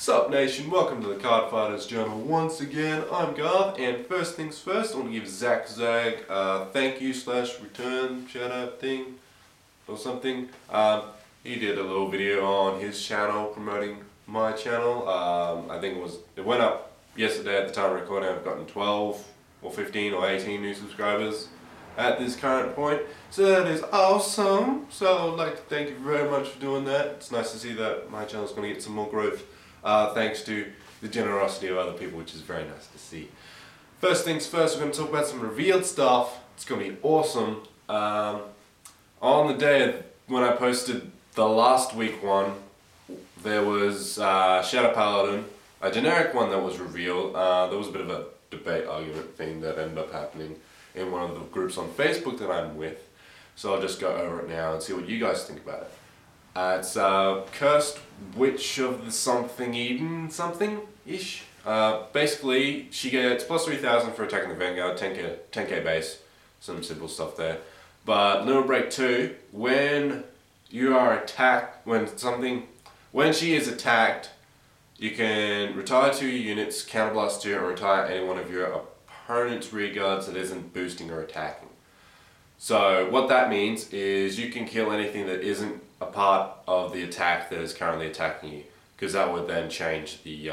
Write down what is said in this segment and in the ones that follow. Sup Nation, welcome to the Card Fighters Journal once again. I'm Garth, and first things first, I want to give Zach Zag a thank you / return shout out thing or something. He did a little video on his channel promoting my channel. I think it went up yesterday at the time of recording. I've gotten 12 or 15 or 18 new subscribers at this current point, so that is awesome. So I'd like to thank you very much for doing that. It's nice to see that my channel's going to get some more growth. Thanks to the generosity of other people, which is very nice to see. First things first, we're going to talk about some revealed stuff. It's going to be awesome. On the day when I posted the last week one, there was Shadow Paladin, a generic one that was revealed. There was a bit of a debate argument thing that ended up happening in one of the groups on Facebook that I'm with. So I'll just go over it now and see what you guys think about it. It's Cursed Witch of the Something Eden something-ish. Basically, she gets plus 3,000 for attacking the Vanguard, 10k base, some simple stuff there. But limit break 2, when you are attacked, when she is attacked, you can retire 2 units, counterblast 2, or retire any one of your opponent's rear guards that isn't boosting or attacking. So what that means is you can kill anything that isn't a part of the attack that is currently attacking you, because that would then change the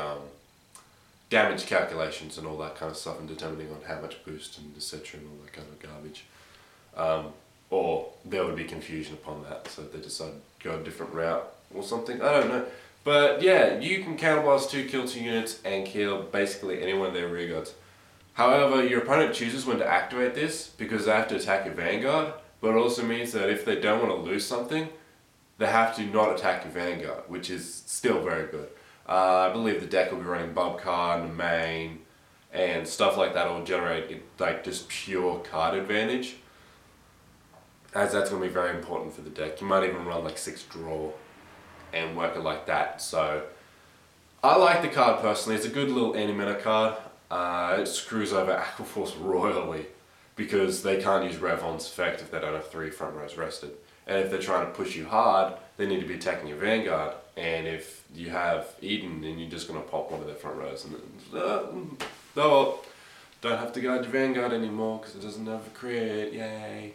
damage calculations and all that kind of stuff, and determining on how much boost and etc. and all that kind of garbage. Or there would be confusion upon that, so they decide to go a different route or something, I don't know. But yeah, you can counterblast 2, kill 2 units, and kill basically any one of their rear guards. However, your opponent chooses when to activate this, because they have to attack your Vanguard, but it also means that if they don't want to lose something, they have to not attack your Vanguard, which is still very good. I believe the deck will be running Bob Card and Main and stuff like that. Will generate like just pure card advantage, as that's going to be very important for the deck. You might even run like 6 draw and work it like that. So I like the card personally. It's a good little anti-meta card. It screws over Aquaforce royally, because they can't use Revon's effect if they don't have 3 front rows rested. And if they're trying to push you hard, they need to be attacking your Vanguard. And if you have Eden, then you're just going to pop one of their front rows. And then, oh, don't have to guard your Vanguard anymore because it doesn't have a crit, yay.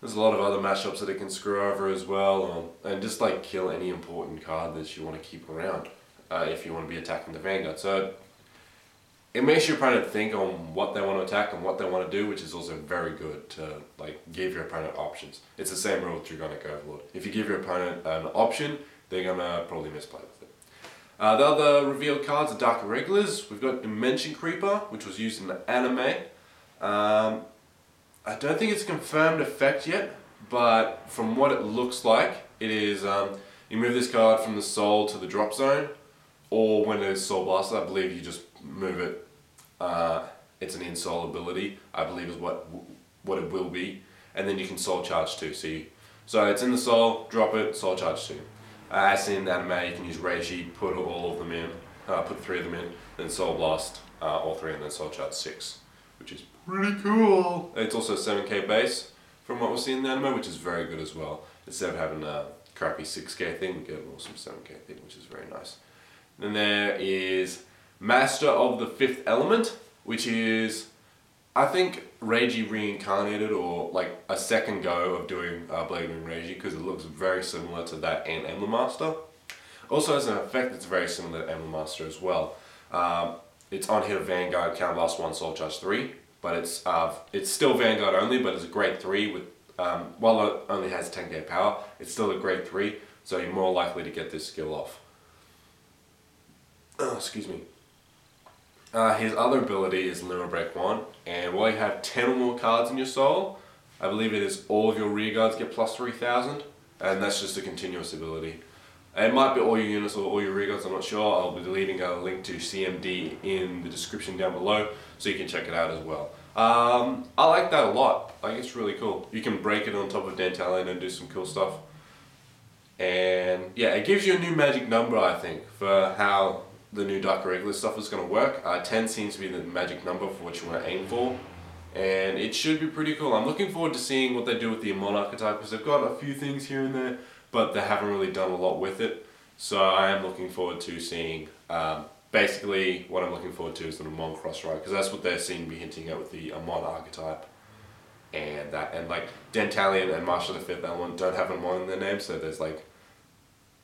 There's a lot of other mashups that it can screw over as well. And just like kill any important card that you want to keep around if you want to be attacking the Vanguard. So it makes your opponent think on what they want to attack and what they want to do, which is also very good to like give your opponent options. It's the same rule with Trigonic Overlord. If you give your opponent an option, they're going to probably misplay with it. The other revealed cards are Dark Irregulars. We've got Dimension Creeper, which was used in the anime. I don't think it's a confirmed effect yet, but from what it looks like, it is you move this card from the soul to the drop zone, or when it is soul blasted, I believe you just move it. It's an in-soul ability, I believe is what it will be, and then you can soul charge 2. So it's in the soul, drop it, soul charge 2. As in the anime, you can use Reishi, put all of them in, put 3 of them in, then soul blast all 3, and then soul charge 6, which is pretty cool. It's also 7k base from what we'll see in the anime, which is very good as well. Instead of having a crappy 6k thing, we get an awesome 7k thing, which is very nice. Then there is Master of the 5th Element, which is, I think, Reiji reincarnated, or like a second go of doing Blade Moon Reiji, because it looks very similar to that and Emblem Master. Also has an effect that's very similar to Emblem Master as well. It's on hit of Vanguard, counterblast 1, soul charge 3, but it's still Vanguard only, but it's a grade 3 with, while it only has 10k power, it's still a grade 3, so you're more likely to get this skill off. Oh, excuse me. His other ability is limit break 1, and while you have 10 or more cards in your soul, I believe it is all of your rear guards get plus 3,000, and that's just a continuous ability. It might be all your units or all your rear guards, I'm not sure. I'll be leaving a link to CMD in the description down below, so you can check it out as well. I like that a lot. I think it's really cool. You can break it on top of Dantalian and do some cool stuff. And yeah, it gives you a new magic number, I think, for how the new Dark Regular stuff is going to work. 10 seems to be the magic number for what you want to aim for, and it should be pretty cool. I'm looking forward to seeing what they do with the Amon archetype, because they've got a few things here and there, but they haven't really done a lot with it. So I am looking forward to seeing, basically what I'm looking forward to is an Amon cross ride, because that's what they seem to be hinting at with the Amon archetype. And that, and like Dantalian and Marshall the 5th Element don't have an Amon in their name, so there's like,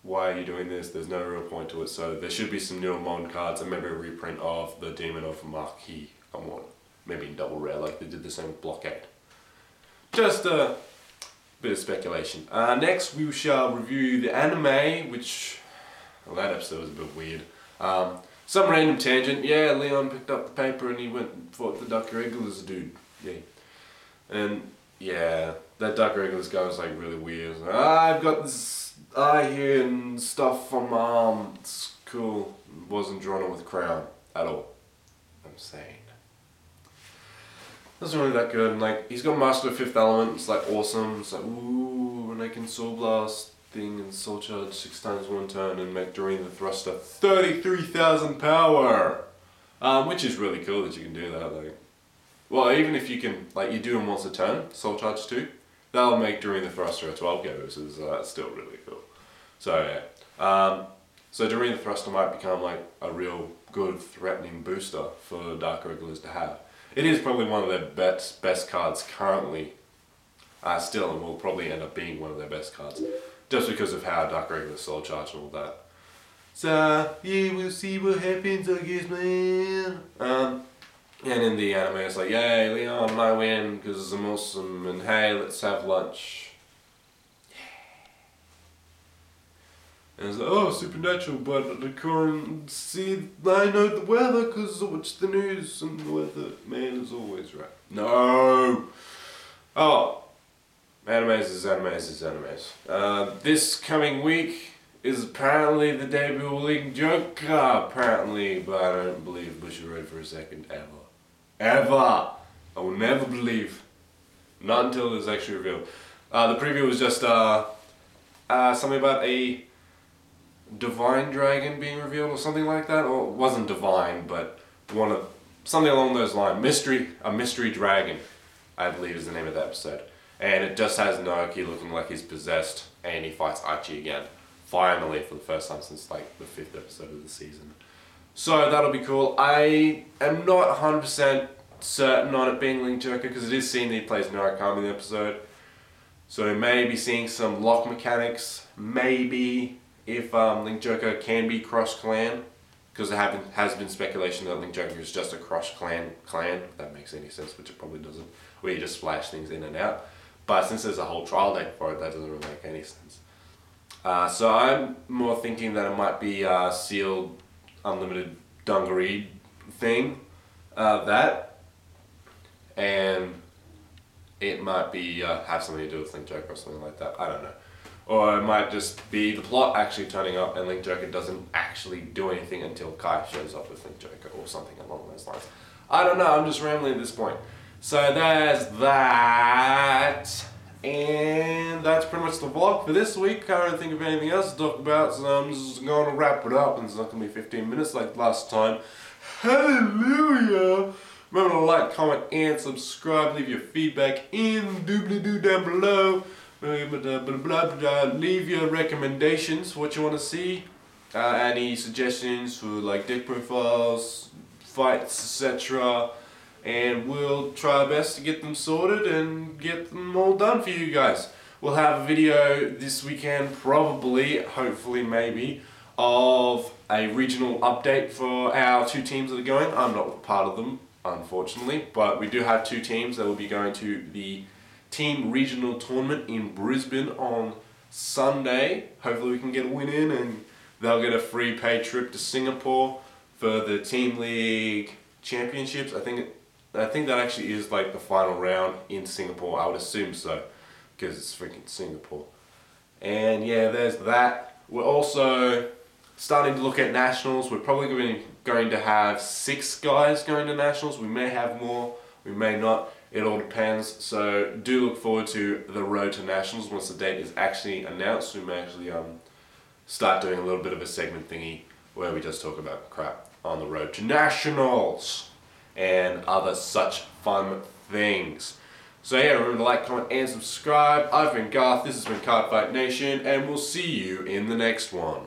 why are you doing this? There's no real point to it. So there should be some new Amon cards, and maybe a reprint of the Demon of Marquis Amon. Maybe in double rare, like they did the same with Blockade. Just a bit of speculation. Next we shall review the anime, which, well, that episode was a bit weird. Some random tangent. Yeah, Leon picked up the paper and he went and fought the Dark Irregulars dude. Yeah. And yeah, that Dark Regulus guy was like really weird. Like, I've got this eye here and stuff from my arm. It's cool. It wasn't drawn on with crown at all. I'm saying. Doesn't really that good. And like, he's got Master of the Fifth Element. It's like awesome. It's like, ooh, and I can Soul Blast thing and Soul Charge 6 times 1 turn and make Doreen the Thruster 33,000 power. Which is really cool that you can do that. Like, well, even if you can, like, you do them once a turn, Soul Charge 2, that'll make Doreen the Thruster a 12-go, so that's still really cool. So, yeah. So Doreen the Thruster might become, like, a real good threatening booster for Dark Regulars to have. It is probably one of their best cards currently, still, and will probably end up being one of their best cards, just because of how Dark Regulars Soul Charge and all that. So, yeah, we'll see what happens, I guess, man. And in the anime it's like, yay, Leon, I win, because I'm awesome, and hey, let's have lunch. Yeah. And it's like, oh, supernatural, but I can't see, I know the weather, because I watch the news, and the weather, man, is always right. No! Oh, animes is animes is animes. This coming week is apparently the debut of Link Joker, apparently, but I don't believe Bushiroad for a second, ever. Ever! I will never believe. Not until it's actually revealed. The preview was just something about a divine dragon being revealed or something like that. Or it wasn't divine, but one of something along those lines. Mystery, a mystery dragon, I believe is the name of the episode. And it just has Naoki looking like he's possessed, and he fights Aichi again. Finally, for the first time since like the 5th episode of the season. So that'll be cool. I am not 100% certain on it being Link Joker, because it is seen that he plays Narukami in the episode. So we may be seeing some lock mechanics, maybe, if Link Joker can be cross-clan. Because there has been speculation that Link Joker is just a cross-clan clan, if that makes any sense, which it probably doesn't, where you just splash things in and out. But since there's a whole trial date for it, that doesn't really make any sense. So I'm more thinking that it might be a sealed, unlimited dungaree thing, that, and it might be, have something to do with Link Joker or something like that, I don't know. Or it might just be the plot actually turning up and Link Joker doesn't actually do anything until Kai shows up with Link Joker or something along those lines. I don't know, I'm just rambling at this point. So there's that. And that's pretty much the vlog for this week. I don't think of anything else to talk about, so I'm just going to wrap it up, and it's not going to be 15 minutes like last time. Hallelujah! Remember to like, comment, and subscribe. Leave your feedback in the doobly-doo down below. Leave your recommendations for what you want to see. Any suggestions for like dick profiles, fights, etc. And we'll try our best to get them sorted and get them all done for you guys. We'll have a video this weekend, probably, hopefully, maybe, of a regional update for our 2 teams that are going. I'm not part of them, unfortunately, but we do have 2 teams that will be going to the team regional tournament in Brisbane on Sunday. Hopefully we can get a win in, and they'll get a free paid trip to Singapore for the Team League Championships. I think that actually is like the final round in Singapore, I would assume so, because it's freaking Singapore. And yeah, there's that. We're also starting to look at Nationals. We're probably going to have 6 guys going to Nationals. We may have more, we may not. It all depends. So do look forward to the road to Nationals. Once the date is actually announced, we may actually start doing a little bit of a segment thingy where we just talk about crap on the road to Nationals and other such fun things. So yeah, remember to like, comment, and subscribe. I've been Garth, this has been Cardfight Nation, and we'll see you in the next one.